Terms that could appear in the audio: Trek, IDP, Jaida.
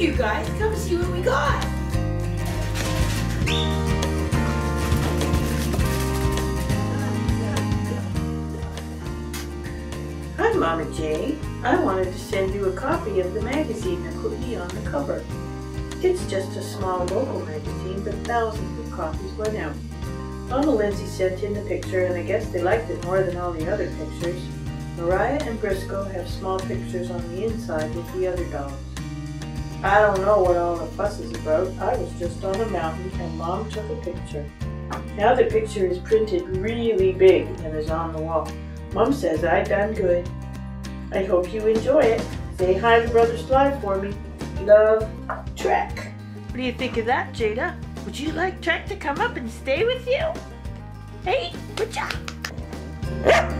you guys. Come see what we got. Hi, Mama J. I wanted to send you a copy of the magazine that could be on the cover. It's just a small local magazine, but thousands of copies went out. Mama Lindsay sent in the picture, and I guess they liked it more than all the other pictures. Mariah and Briscoe have small pictures on the inside with the other dolls. I don't know what all the fuss is about. I was just on a mountain and Mom took a picture. Now the picture is printed really big and is on the wall. Mom says I done good. I hope you enjoy it. Say hi to Brother Sly for me. Love, Trek. What do you think of that, Jaida? Would you like Trek to come up and stay with you? Hey, whatcha?